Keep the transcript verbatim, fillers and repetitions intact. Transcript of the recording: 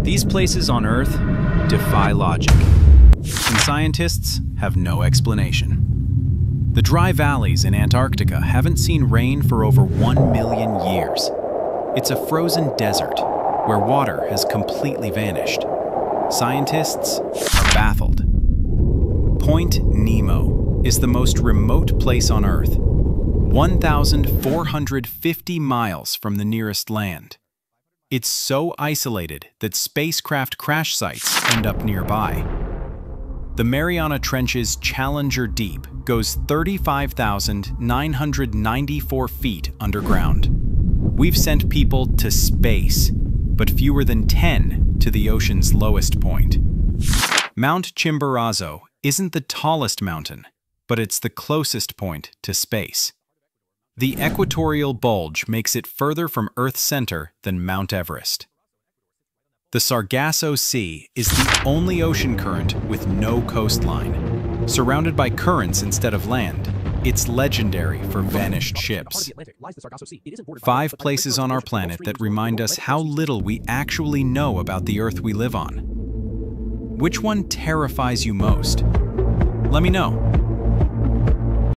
These places on Earth defy logic, and scientists have no explanation. The dry valleys in Antarctica haven't seen rain for over one million years. It's a frozen desert where water has completely vanished. Scientists are baffled. Point Nemo is the most remote place on Earth, one thousand four hundred fifty miles from the nearest land. It's so isolated that spacecraft crash sites end up nearby. The Mariana Trench's Challenger Deep goes thirty-five thousand nine hundred ninety-four feet underground. We've sent people to space, but fewer than ten to the ocean's lowest point. Mount Chimborazo isn't the tallest mountain, but it's the closest point to space. The equatorial bulge makes it further from Earth's center than Mount Everest. The Sargasso Sea is the only ocean current with no coastline. Surrounded by currents instead of land, it's legendary for vanished ships. Five places on our planet that remind us how little we actually know about the Earth we live on. Which one terrifies you most? Let me know.